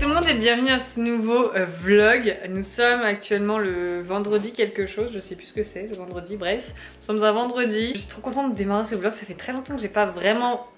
tout le monde et bienvenue à ce nouveau vlog. Nous sommes actuellement le vendredi quelque chose, je sais plus ce que c'est, le vendredi, bref. Nous sommes un vendredi. Je suis trop contente de démarrer ce vlog, ça fait très longtemps que j'ai pas vraiment...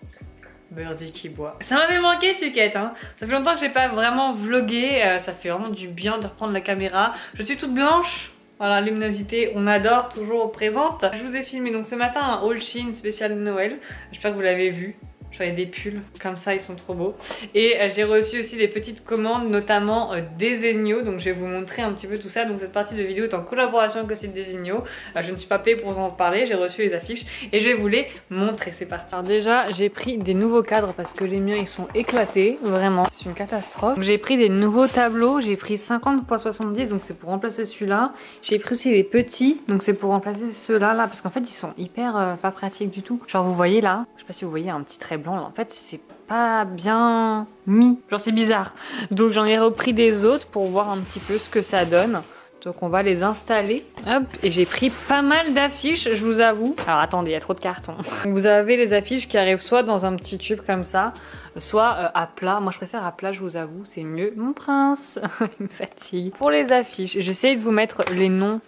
Birdy qui boit. Ça m'avait manqué Chouquette, hein. Ça fait longtemps que j'ai pas vraiment vlogué, ça fait vraiment du bien de reprendre la caméra. Je suis toute blanche. Voilà, luminosité, on adore, toujours présente. Je vous ai filmé donc ce matin un haul Shein spécial Noël. J'espère que vous l'avez vu. Je voyais des pulls comme ça, ils sont trop beaux. Et j'ai reçu aussi des petites commandes, notamment Desenio. Donc je vais vous montrer un petit peu tout ça. Donc cette partie de vidéo est en collaboration avec le site Desenio. Je ne suis pas payée pour vous en parler, j'ai reçu les affiches et je vais vous les montrer. C'est parti. Alors déjà, j'ai pris des nouveaux cadres parce que les miens ils sont éclatés, vraiment. C'est une catastrophe. J'ai pris des nouveaux tableaux, j'ai pris 50 x 70, donc c'est pour remplacer celui-là. J'ai pris aussi les petits, donc c'est pour remplacer ceux-là là, parce qu'en fait ils sont hyper pas pratiques du tout. Genre vous voyez là, je sais pas si vous voyez un petit trait blanc là, en fait c'est pas bien mis, genre c'est bizarre, donc j'en ai repris des autres pour voir un petit peu ce que ça donne. Donc on va les installer, hop, et j'ai pris pas mal d'affiches, je vous avoue. Alors attendez, il y a trop de cartons. Vous avez les affiches qui arrivent soit dans un petit tube comme ça, soit à plat. Moi je préfère à plat, je vous avoue, c'est mieux. Mon prince, il me fatigue. Pour les affiches, j'essaie de vous mettre les noms.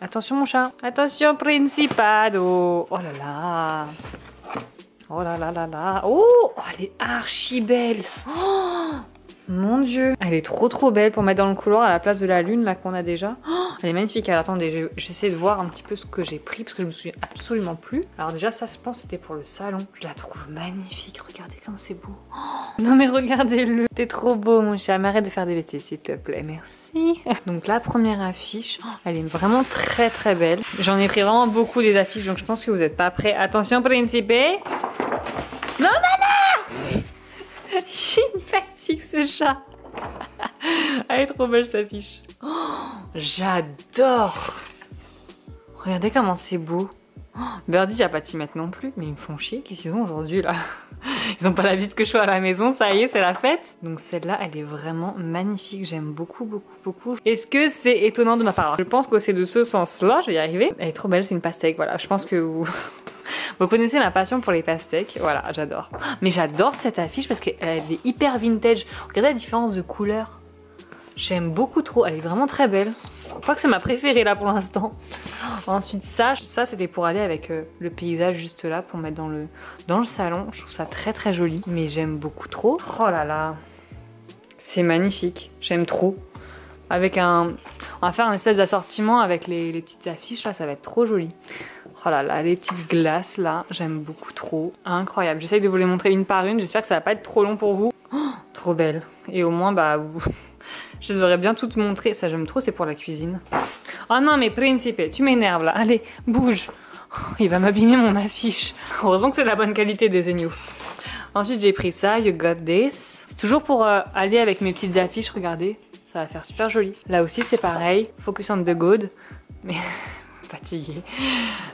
Attention mon chat, attention Principado. Oh là là. Oh là là là là. Oh, oh elle est archi belle. Oh, mon dieu. Elle est trop trop belle pour mettre dans le couloir à la place de la lune là qu'on a déjà. Oh, elle est magnifique. Alors attendez, j'essaie de voir un petit peu ce que j'ai pris parce que je me souviens absolument plus. Alors déjà ça je pense c'était pour le salon. Je la trouve magnifique. Regardez comme c'est beau. Oh, non mais regardez-le. T'es trop beau mon chat. Arrête de faire des bêtises s'il te plaît. Merci. Donc la première affiche, oh, elle est vraiment très très belle. J'en ai pris vraiment beaucoup des affiches donc je pense que vous n'êtes pas prêts. Attention Principe. Non, non, non. Il me fatigue ce chat. Elle est trop belle cette affiche. Oh, j'adore. Regardez comment c'est beau. Oh, Birdy a pas t'y mettre non plus. Mais ils me font chier, qu'est-ce qu'ils ont aujourd'hui là? Ils ont pas l'habitude que je sois à la maison, ça y est, c'est la fête. Donc celle-là, elle est vraiment magnifique. J'aime beaucoup, beaucoup, beaucoup. Est-ce que c'est étonnant de ma part? Je pense que c'est de ce sens-là, je vais y arriver. Elle est trop belle, c'est une pastèque, voilà. Je pense que vous... Vous connaissez ma passion pour les pastèques, voilà, j'adore. Mais j'adore cette affiche parce qu'elle est hyper vintage. Regardez la différence de couleur. J'aime beaucoup trop, elle est vraiment très belle. Je crois que c'est ma préférée là pour l'instant. Ensuite ça c'était pour aller avec le paysage juste là pour mettre dans le salon. Je trouve ça très très joli, mais j'aime beaucoup trop. Oh là là, c'est magnifique, j'aime trop. Avec on va faire un espèce d'assortiment avec les petites affiches là, ça va être trop joli. Oh là là, les petites glaces là, j'aime beaucoup trop. Incroyable, j'essaye de vous les montrer une par une, j'espère que ça va pas être trop long pour vous. Oh, trop belle. Et au moins, bah, je les aurais bien toutes montrées. Ça j'aime trop, c'est pour la cuisine. Oh non mais Principe, tu m'énerves là, allez, bouge. Oh, il va m'abîmer mon affiche. Heureusement que c'est de la bonne qualité des Desenio. Ensuite j'ai pris ça, You Got This. C'est toujours pour aller avec mes petites affiches, regardez. Ça va faire super joli. Là aussi c'est pareil, Focus on the Good. Mais... fatiguée.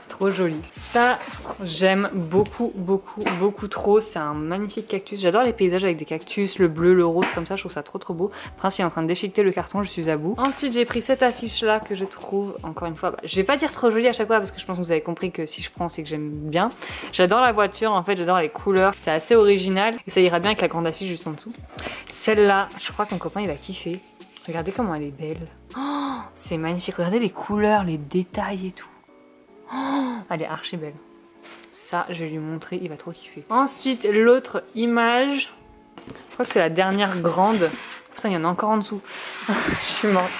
Trop joli. Ça, j'aime beaucoup, beaucoup, beaucoup trop. C'est un magnifique cactus. J'adore les paysages avec des cactus, le bleu, le rose, comme ça. Je trouve ça trop, trop beau. Prince, il est en train de déchiqueter le carton. Je suis à bout. Ensuite, j'ai pris cette affiche-là que je trouve, encore une fois, bah, je vais pas dire trop jolie à chaque fois parce que je pense que vous avez compris que si je prends, c'est que j'aime bien. J'adore la voiture, en fait. J'adore les couleurs. C'est assez original et ça ira bien avec la grande affiche juste en dessous. Celle-là, je crois que mon copain, il va kiffer. Regardez comment elle est belle. Oh, c'est magnifique. Regardez les couleurs, les détails et tout. Oh, elle est archi belle. Ça, je vais lui montrer. Il va trop kiffer. Ensuite, l'autre image. Je crois que c'est la dernière grande. Putain, il y en a encore en dessous. Je suis morte.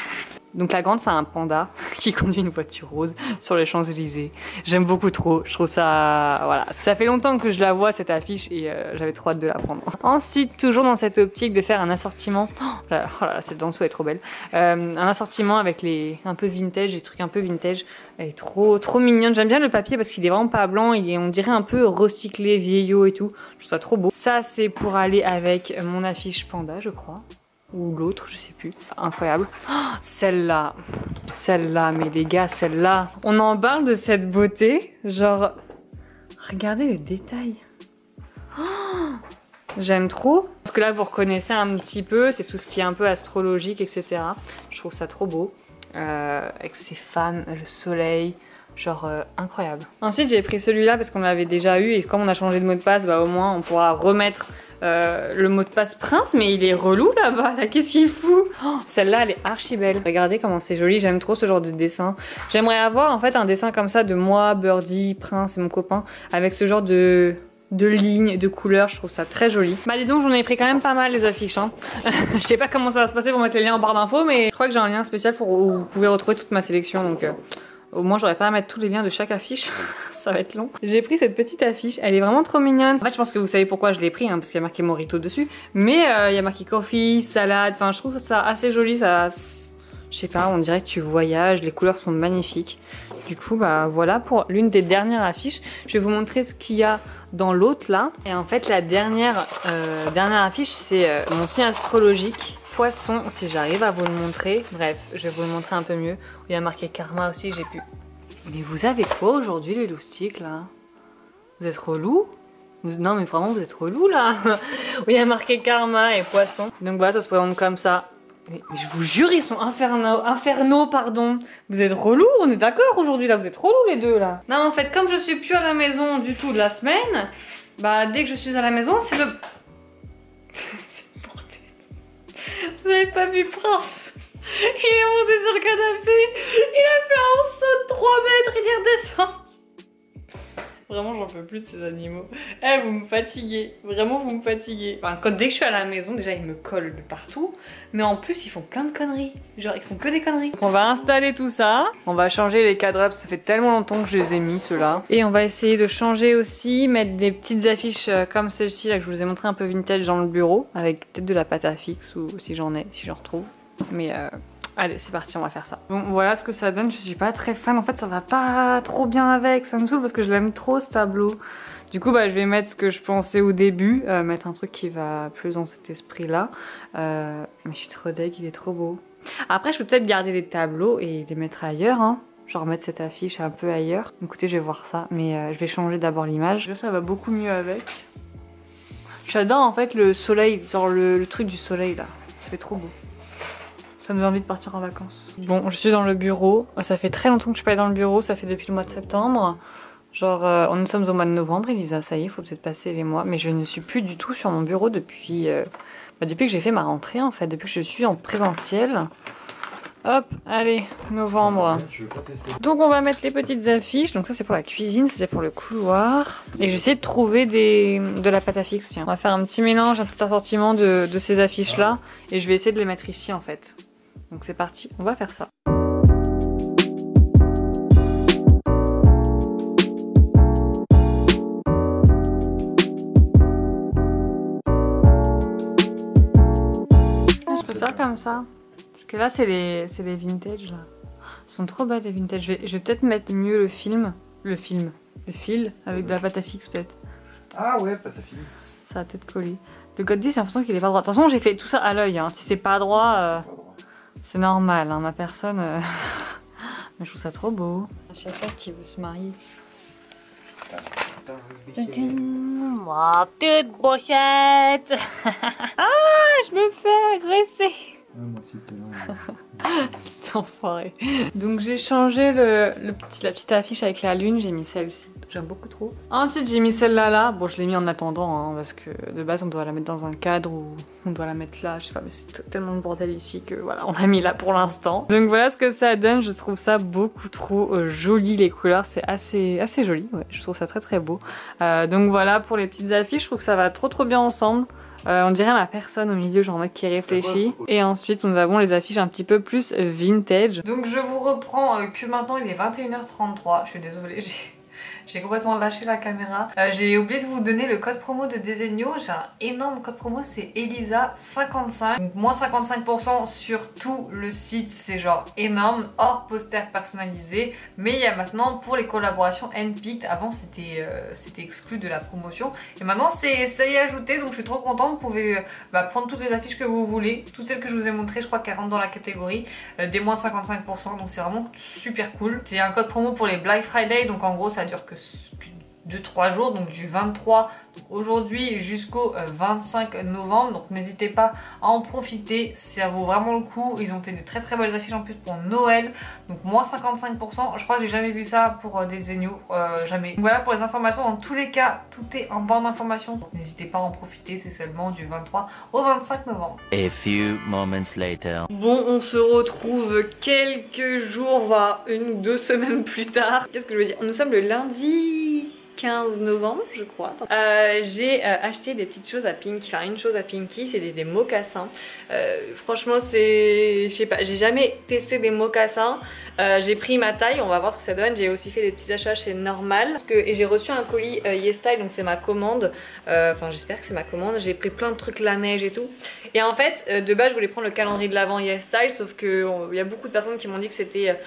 Donc la grande, c'est un panda qui conduit une voiture rose sur les Champs-Élysées. J'aime beaucoup trop. Je trouve ça... voilà. Ça fait longtemps que je la vois, cette affiche, et j'avais trop hâte de la prendre. Ensuite, toujours dans cette optique de faire un assortiment... oh là là, cette danseuse est trop belle. Un assortiment avec les... un peu vintage, des trucs un peu vintage. Elle est trop, trop mignonne. J'aime bien le papier parce qu'il est vraiment pas blanc. Il est, on dirait, un peu recyclé, vieillot et tout. Je trouve ça trop beau. Ça, c'est pour aller avec mon affiche panda, je crois. Ou l'autre, je sais plus. Incroyable. Oh, celle-là. Celle-là, mais les gars, celle-là. On en parle de cette beauté. Genre, regardez les détails. Oh, j'aime trop. Parce que là, vous reconnaissez un petit peu. C'est tout ce qui est un peu astrologique, etc. Je trouve ça trop beau. Avec ces femmes, le soleil... genre incroyable. Ensuite j'ai pris celui-là parce qu'on l'avait déjà eu et comme on a changé de mot de passe, bah au moins on pourra remettre le mot de passe Prince, mais il est relou là-bas, là, qu'est-ce qu'il fout? Oh, celle-là, elle est archi belle. Regardez comment c'est joli, j'aime trop ce genre de dessin. J'aimerais avoir en fait un dessin comme ça de moi, Birdy, Prince et mon copain, avec ce genre de lignes, de couleurs, je trouve ça très joli. Bah dis donc, j'en ai pris quand même pas mal les affiches, hein. Je sais pas comment ça va se passer pour mettre les liens en barre d'infos, mais je crois que j'ai un lien spécial pour où vous pouvez retrouver toute ma sélection, donc au moins j'aurais pas à mettre tous les liens de chaque affiche. Ça va être long. J'ai pris cette petite affiche, elle est vraiment trop mignonne. En fait je pense que vous savez pourquoi je l'ai pris, hein, parce qu'il y a marqué Morito dessus, mais il y a marqué coffee, salade, enfin je trouve ça assez joli, ça... Je sais pas, on dirait que tu voyages, les couleurs sont magnifiques. Du coup, bah voilà pour l'une des dernières affiches. Je vais vous montrer ce qu'il y a dans l'autre là. Et en fait, la dernière affiche, c'est mon signe astrologique. Poisson, si j'arrive à vous le montrer. Bref, je vais vous le montrer un peu mieux. Il y a marqué karma aussi, j'ai pu. Mais vous avez quoi aujourd'hui les loustiques là? Vous êtes relous? Non mais vraiment, vous êtes relous là. Il y a marqué karma et poisson. Donc voilà, ça se présente comme ça. Mais je vous jure, ils sont infernaux, pardon. Vous êtes relous, on est d'accord aujourd'hui là, vous êtes relous les deux là. Non, en fait, comme je suis plus à la maison du tout de la semaine, bah dès que je suis à la maison, c'est le... c'est le bordel. Vous avez pas vu Prince? Il est monté sur le canapé, il a fait un saut de 3 mètres, il est redescendu. Vraiment, j'en peux plus de ces animaux. Eh, vous me fatiguez. Vraiment, vous me fatiguez. Enfin, dès que je suis à la maison, déjà, ils me collent de partout. Mais en plus, ils font plein de conneries. Genre, ils font que des conneries. Donc, on va installer tout ça. On va changer les cadres, parce que ça fait tellement longtemps que je les ai mis, ceux-là. Et on va essayer de changer aussi, mettre des petites affiches comme celle-ci, là, que je vous ai montré un peu vintage dans le bureau. Avec peut-être de la pâte à fixe, ou si j'en ai, si j'en retrouve. Mais... allez, c'est parti, on va faire ça. Bon, voilà ce que ça donne, je suis pas très fan. En fait, ça va pas trop bien avec, ça me saoule parce que je l'aime trop ce tableau. Du coup, bah, je vais mettre ce que je pensais au début, mettre un truc qui va plus dans cet esprit-là. Mais je suis trop deg, il est trop beau. Après, je peux peut-être garder les tableaux et les mettre ailleurs, hein. Genre mettre cette affiche un peu ailleurs. Écoutez, je vais voir ça, mais je vais changer d'abord l'image. Ça va beaucoup mieux avec. J'adore en fait le soleil, genre le truc du soleil là. Ça fait trop beau. Ça me donne envie de partir en vacances. Bon, je suis dans le bureau. Ça fait très longtemps que je suis pas allée dans le bureau. Ça fait depuis le mois de septembre. Genre, nous sommes au mois de novembre. Elisa, ça y est, il faut peut-être passer les mois. Mais je ne suis plus du tout sur mon bureau depuis... depuis que j'ai fait ma rentrée, en fait. Depuis que je suis en présentiel. Hop, allez, novembre. Donc, on va mettre les petites affiches. Donc ça, c'est pour la cuisine. C'est pour le couloir. Et j'essaie de trouver de la pâte à fixe. Tiens. On va faire un petit mélange, un petit assortiment de ces affiches-là. Et je vais essayer de les mettre ici, en fait. Donc c'est parti, on va faire ça. Je peux faire comme ça. Parce que là, c'est les vintage, là. Ils sont trop belles, les vintage. Je vais peut-être mettre mieux le fil, avec de la pâte à fixe, peut-être. Ah ouais, pâte à fixe. Ça va peut-être coller. Le code 10, j'ai l'impression qu'il est pas droit. De toute façon, j'ai fait tout ça à l'œil, hein. Si c'est pas droit... C'est normal, hein, ma personne. Mais je trouve ça trop beau. Chouquette qui veut se marier. Ma petite brochette. Ah, je me fais agresser. C'est enfoiré. Donc j'ai changé la petite affiche avec la lune, j'ai mis celle-ci. J'aime beaucoup trop. Ensuite j'ai mis celle-là là. Bon, je l'ai mis en attendant, hein, parce que de base on doit la mettre dans un cadre ou on doit la mettre là. Je sais pas, mais c'est tellement de bordel ici que voilà, on l'a mis là pour l'instant. Donc voilà ce que ça donne. Je trouve ça beaucoup trop joli, les couleurs. C'est assez joli. Ouais, je trouve ça très très beau. Donc voilà pour les petites affiches. Je trouve que ça va trop trop bien ensemble. On dirait ma personne au milieu, genre en mode qui réfléchit. Et ensuite, nous avons les affiches un petit peu plus vintage. Donc je vous reprends que maintenant il est 21h33. Je suis désolée, j'ai complètement lâché la caméra. J'ai oublié de vous donner le code promo de Desenio. J'ai un énorme code promo, c'est ELISA55. Donc moins 55% sur tout le site, c'est genre énorme, hors poster personnalisé. Mais il y a maintenant pour les collaborations handpicked. Avant c'était exclu de la promotion. Et maintenant ça y est ajouté, donc je suis trop contente. Vous pouvez prendre toutes les affiches que vous voulez. Toutes celles que je vous ai montrées, je crois qu'elles rentrent dans la catégorie des moins 55%. Donc c'est vraiment super cool. C'est un code promo pour les Black Friday, donc en gros ça dure que de 3 jours, donc du 23 aujourd'hui jusqu'au 25 novembre. Donc n'hésitez pas à en profiter, ça vaut vraiment le coup. Ils ont fait des très très belles affiches en plus pour Noël, donc moins 55%. Je crois que j'ai jamais vu ça pour Desenio, jamais. Donc voilà pour les informations, dans tous les cas, tout est en barre d'informations. N'hésitez pas à en profiter, c'est seulement du 23 au 25 novembre. A few moments later. Bon, on se retrouve quelques jours, voire une ou deux semaines plus tard. Qu'est-ce que je veux dire? Nous sommes le lundi 15 novembre, je crois. J'ai acheté des petites choses à Pinky, enfin une chose à Pinky, c'est des mocassins. Franchement, c'est... je sais pas, j'ai jamais testé des mocassins. J'ai pris ma taille, on va voir ce que ça donne. J'ai aussi fait des petits achats chez Normal. Et j'ai reçu un colis YesStyle, donc c'est ma commande. Enfin, j'espère que c'est ma commande. J'ai pris plein de trucs, la neige et tout. Et en fait, de base, je voulais prendre le calendrier de l'avant YesStyle, sauf que il y a beaucoup de personnes qui m'ont dit que c'était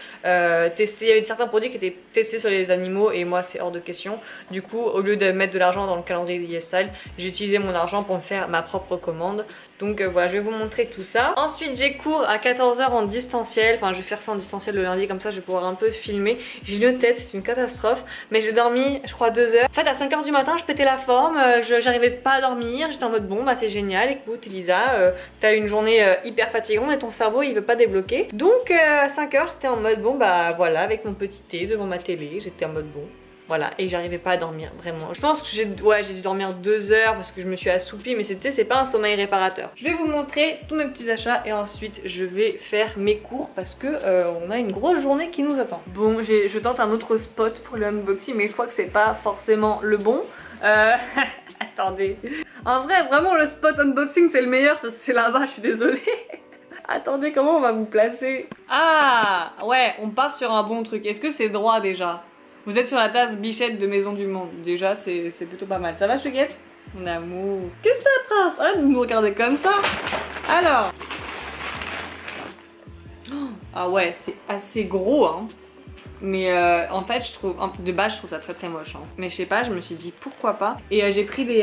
testé. Il y avait certains produits qui étaient testés sur les animaux et moi, c'est hors de question. Du coup, au lieu de mettre de l'argent dans le calendrier de YesStyle, j'ai utilisé mon argent pour me faire ma propre commande. Donc voilà, je vais vous montrer tout ça. Ensuite, j'ai cours à 14 h en distanciel. Enfin, je vais faire ça en distanciel le lundi, comme ça je vais pouvoir un peu filmer. J'ai une tête, c'est une catastrophe. Mais j'ai dormi, je crois, 2 h. En fait, à 5 h du matin, je pétais la forme. J'arrivais pas à dormir. J'étais en mode, bon, bah c'est génial. Écoute, Elisa, t'as une journée hyper fatigante et ton cerveau, il veut pas débloquer. Donc à 5 h, j'étais en mode, bon, bah voilà, avec mon petit thé devant ma télé, j'étais en mode, bon. Voilà, et j'arrivais pas à dormir, vraiment. Je pense que j'ai dû dormir 2 h parce que je me suis assoupie, mais c'est pas un sommeil réparateur. Je vais vous montrer tous mes petits achats et ensuite je vais faire mes cours parce que on a une grosse journée qui nous attend. Bon, je tente un autre spot pour le unboxing, mais je crois que c'est pas forcément le bon. Attendez. En vrai, vraiment, le spot unboxing, c'est le meilleur, c'est là-bas, je suis désolée. Attendez, comment on va vous placer? Ah, ouais, on part sur un bon truc. Est-ce que c'est droit déjà? Vous êtes sur la tasse Bichette de Maison du Monde. Déjà, c'est plutôt pas mal. Ça va, Chouquette? Mon amour. Qu'est-ce que ça, Prince? Arrête de nous regarder comme ça. Alors. Oh, ah ouais, c'est assez gros, hein. Mais en fait, je trouve... De base, je trouve ça très très moche, hein. Mais je sais pas, je me suis dit pourquoi pas. Et j'ai pris des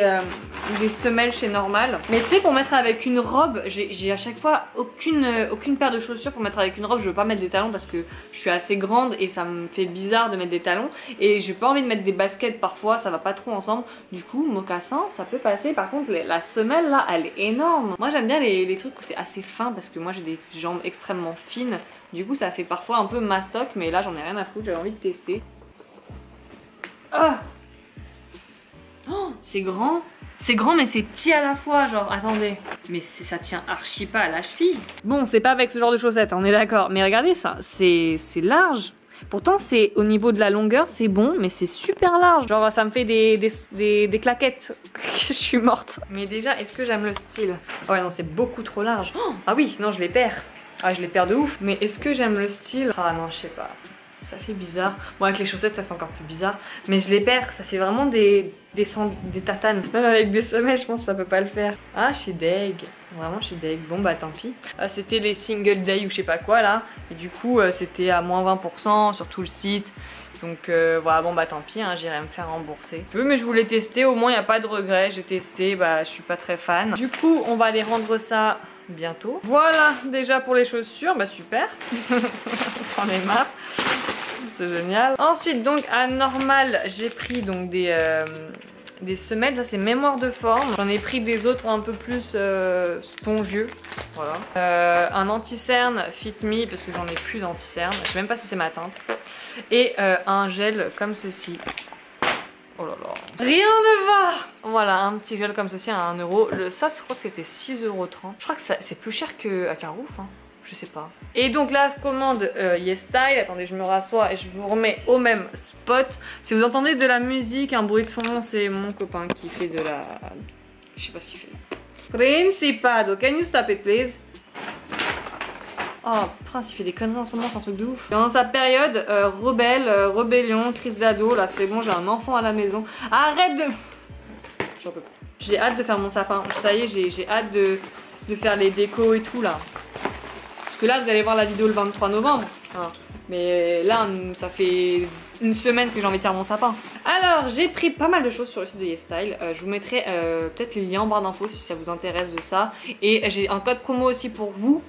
semelles chez Normal. Mais tu sais, pour mettre avec une robe, j'ai à chaque fois aucune paire de chaussures pour mettre avec une robe. Je veux pas mettre des talons parce que je suis assez grande et ça me fait bizarre de mettre des talons. Et j'ai pas envie de mettre des baskets parfois, ça va pas trop ensemble. Du coup, mocassin, ça peut passer. Par contre, la semelle là, elle est énorme. Moi, j'aime bien les trucs où c'est assez fin parce que moi, j'ai des jambes extrêmement fines. Du coup, ça fait parfois un peu mastoc, mais là, j'en ai rien à foutre, j'avais envie de tester. Ah, oh, c'est grand. C'est grand, mais c'est petit à la fois, genre, attendez. Mais ça tient archi pas à la cheville. Bon, c'est pas avec ce genre de chaussettes, on est d'accord. Mais regardez ça, c'est large. Pourtant, c'est au niveau de la longueur, c'est bon, mais c'est super large. Genre, ça me fait des claquettes. Je suis morte. Mais déjà, est-ce que j'aime le style? Oh, ouais, non, c'est beaucoup trop large. Oh, ah oui, sinon je les perds. Ah, je les perds de ouf. Mais est-ce que j'aime le style? Ah non, je sais pas. Ça fait bizarre. Bon, avec les chaussettes, ça fait encore plus bizarre. Mais je les perds. Ça fait vraiment des tatanes. Même avec des semelles, je pense que ça peut pas le faire. Ah, je suis deg. Vraiment, je suis deg. Bon, bah tant pis. C'était les single day ou je sais pas quoi, là. Et du coup, c'était à moins 20% sur tout le site. Donc voilà, bon bah tant pis, hein, j'irai me faire rembourser. Mais je voulais tester, au moins il n'y a pas de regret. J'ai testé, bah je suis pas très fan. Du coup, on va aller rendre ça... bientôt. Voilà déjà pour les chaussures, bah super. J'en ai marre, c'est génial. Ensuite donc à Normal, j'ai pris donc des semelles, ça c'est mémoire de forme. J'en ai pris des autres un peu plus spongieux, voilà. Un anti-cerne Fit Me parce que j'en ai plus d'anti-cerne, je sais même pas si c'est ma teinte. Et un gel comme ceci. Oh là là. Rien ne va. Voilà, un petit gel comme ceci à 1 €. Ça, je crois que c'était 6,30 €. Je crois que c'est plus cher qu'à Carouf, hein. Je sais pas. Et donc là, je commande YesStyle. Attendez, je me rassois et je vous remets au même spot. Si vous entendez de la musique, un bruit de fond, c'est mon copain qui fait de la... Je sais pas ce qu'il fait. Principado, can you stop it please? Oh, Prince, il fait des conneries en ce moment, c'est un truc de ouf. Dans sa période rebelle, rébellion, crise d'ado, là c'est bon, j'ai un enfant à la maison. Arrête de... J'en peux pas. J'ai hâte de faire mon sapin. Ça y est, j'ai hâte de faire les décos et tout là. Parce que là, vous allez voir la vidéo le 23 novembre. Hein. Mais là, ça fait... une semaine que j'ai envie de faire mon sapin. Alors j'ai pris pas mal de choses sur le site de YesStyle. Je vous mettrai peut-être les liens en barre d'infos si ça vous intéresse de ça. Et j'ai un code promo aussi pour vous.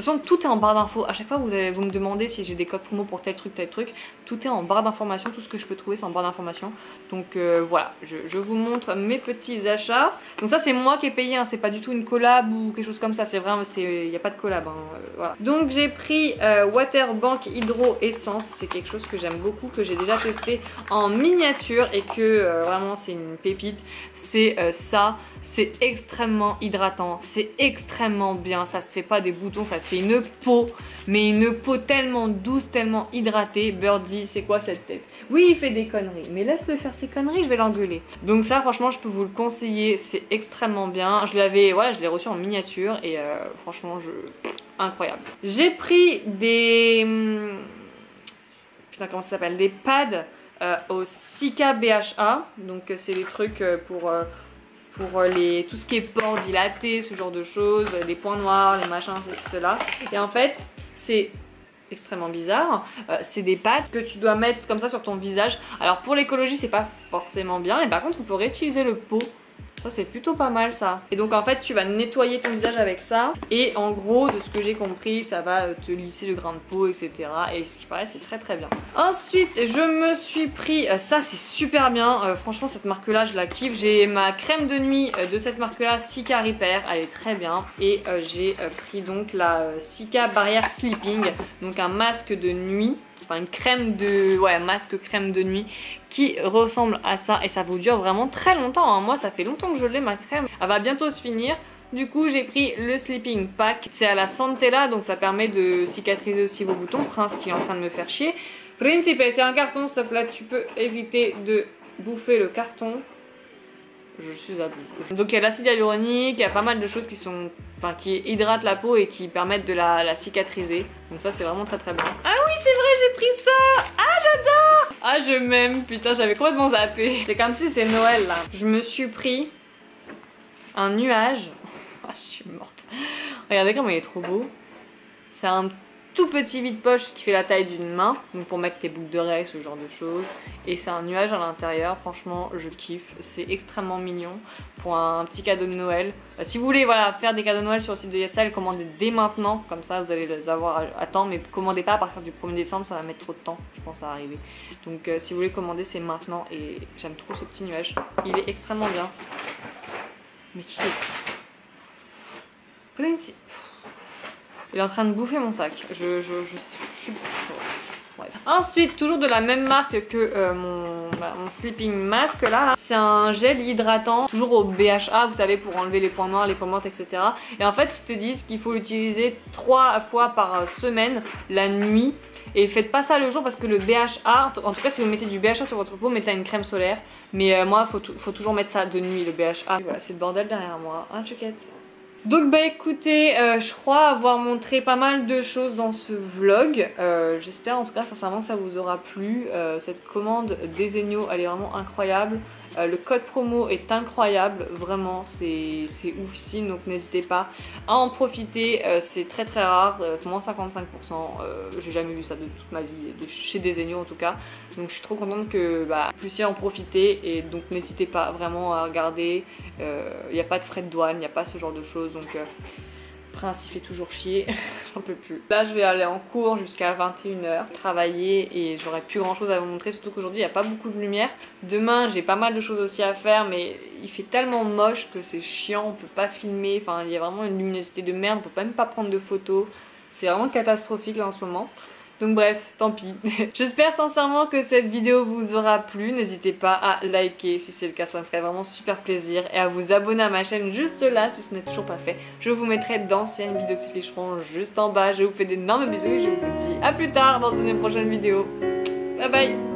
toute façon tout est en barre d'infos, à chaque fois vous me demandez si j'ai des codes promo pour tel truc, tout est en barre d'information, tout ce que je peux trouver c'est en barre d'information. Donc voilà, je vous montre mes petits achats. Donc ça c'est moi qui ai payé, hein, c'est pas du tout une collab ou quelque chose comme ça, c'est vrai, il n'y a pas de collab, hein, voilà. Donc j'ai pris Waterbank Hydro Essence, c'est quelque chose que j'aime beaucoup, que j'ai déjà testé en miniature et que vraiment c'est une pépite, c'est ça, c'est extrêmement hydratant, c'est extrêmement bien, ça te fait pas des boutons, ça te fait une peau, mais une peau tellement douce, tellement hydratée. Birdy, c'est quoi cette tête? Oui, il fait des conneries, mais laisse-le faire ses conneries, je vais l'engueuler. Donc ça, franchement, je peux vous le conseiller, c'est extrêmement bien. Je l'avais, voilà, je l'ai reçu en miniature et franchement, incroyable. J'ai pris des... Putain, comment ça s'appelle? Des pads au Cica BHA, donc c'est des trucs pour tout ce qui est pores dilatés, ce genre de choses, les points noirs, les machins, ceci, cela. Et en fait, c'est extrêmement bizarre, c'est des pads que tu dois mettre comme ça sur ton visage. Alors pour l'écologie, c'est pas forcément bien, mais par contre, on peut réutiliser le pot. Ça c'est plutôt pas mal ça. Et donc en fait tu vas nettoyer ton visage avec ça. Et en gros de ce que j'ai compris, ça va te lisser le grain de peau, etc. Et ce qui paraît c'est très très bien. Ensuite je me suis pris, ça c'est super bien, franchement cette marque là je la kiffe. J'ai ma crème de nuit de cette marque là, Cica Repair, elle est très bien. Et j'ai pris donc la Cica Barrière Sleeping, donc un masque de nuit, enfin une crème de... ouais, masque crème de nuit qui ressemble à ça, et ça vous dure vraiment très longtemps, hein. Moi ça fait longtemps que je l'ai ma crème, elle va bientôt se finir. Du coup j'ai pris le sleeping pack, c'est à la Centella, donc ça permet de cicatriser aussi vos boutons. Prince qui est en train de me faire chier. Prince, c'est un carton s'il te plaît, tu peux éviter de bouffer le carton, je suis à bout. Donc il y a l'acide hyaluronique, il y a pas mal de choses qui sont... enfin, qui hydratent la peau et qui permettent de la cicatriser. Donc ça c'est vraiment très très bien. Ah oui c'est vrai, j'ai pris ça. Ah j'adore. Ah je m'aime, putain j'avais complètement zappé. C'est comme si c'est Noël là. Je me suis pris un nuage. Ah je suis morte. Regardez comme il est trop beau. C'est un tout petit vide-poche qui fait la taille d'une main, donc pour mettre tes boucles d'oreilles, ce genre de choses. Et c'est un nuage à l'intérieur, franchement je kiffe, c'est extrêmement mignon pour un petit cadeau de Noël. Si vous voulez voilà, faire des cadeaux de Noël sur le site de YesStyle, commandez dès maintenant, comme ça vous allez les avoir à temps, mais commandez pas à partir du 1er décembre, ça va mettre trop de temps, je pense, à arriver. Donc si vous voulez commander, c'est maintenant, et j'aime trop ce petit nuage, il est extrêmement bien. Mais qui est... Prince. Il est en train de bouffer mon sac. Je suis... Ouais. Ensuite, toujours de la même marque que mon sleeping mask là. C'est un gel hydratant, toujours au BHA, vous savez, pour enlever les points noirs, les points mortes, etc. Et en fait, ils te disent qu'il faut l'utiliser 3 fois par semaine, la nuit. Et faites pas ça le jour parce que le BHA, en tout cas si vous mettez du BHA sur votre peau, mettez une crème solaire. Mais moi, faut toujours mettre ça de nuit, le BHA. Et voilà, c'est le bordel derrière moi. Hein, Chouquette ? Donc bah écoutez, je crois avoir montré pas mal de choses dans ce vlog, j'espère en tout cas sincèrement que ça vous aura plu, cette commande Desenio elle est vraiment incroyable, le code promo est incroyable, vraiment c'est oufissime, donc n'hésitez pas à en profiter, c'est très très rare, moins 55%, j'ai jamais vu ça de toute ma vie, chez Desenio en tout cas, donc je suis trop contente que vous puissiez en profiter, et donc n'hésitez pas vraiment à regarder, il n'y a pas de frais de douane, il n'y a pas ce genre de choses. Donc Prince il fait toujours chier, j'en peux plus. Là je vais aller en cours jusqu'à 21h, travailler, et j'aurai plus grand chose à vous montrer, surtout qu'aujourd'hui il n'y a pas beaucoup de lumière. Demain j'ai pas mal de choses aussi à faire, mais il fait tellement moche que c'est chiant, on peut pas filmer, enfin il y a vraiment une luminosité de merde, on peut même pas prendre de photos, c'est vraiment catastrophique là en ce moment. Donc bref, tant pis. J'espère sincèrement que cette vidéo vous aura plu. N'hésitez pas à liker si c'est le cas, ça me ferait vraiment super plaisir. Et à vous abonner à ma chaîne juste là si ce n'est toujours pas fait. Je vous mettrai d'anciennes vidéos qui s'afficheront juste en bas. Je vous fais d'énormes bisous et je vous dis à plus tard dans une prochaine vidéo. Bye bye.